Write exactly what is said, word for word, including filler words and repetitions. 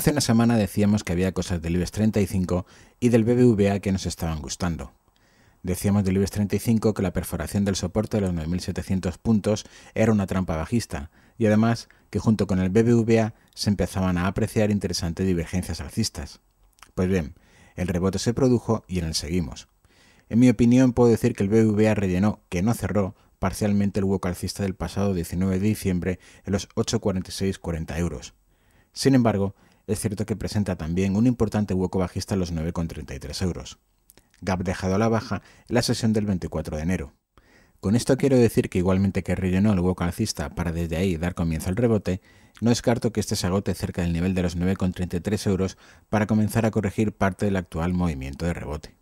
Hace una semana decíamos que había cosas del IBEX treinta y cinco y del B B V A que nos estaban gustando. Decíamos del IBEX treinta y cinco que la perforación del soporte de los nueve mil setecientos puntos era una trampa bajista y además que junto con el B B V A se empezaban a apreciar interesantes divergencias alcistas. Pues bien, el rebote se produjo y en él seguimos. En mi opinión puedo decir que el B B V A rellenó, que no cerró, parcialmente el hueco alcista del pasado diecinueve de diciembre en los ocho coma cuarenta y seis cuarenta euros. Sin embargo, es cierto que presenta también un importante hueco bajista en los nueve coma treinta y tres euros. Gap dejado a la baja en la sesión del veinticuatro de enero. Con esto quiero decir que igualmente que rellenó el hueco alcista para desde ahí dar comienzo al rebote, no descarto que este se agote cerca del nivel de los nueve coma treinta y tres euros para comenzar a corregir parte del actual movimiento de rebote.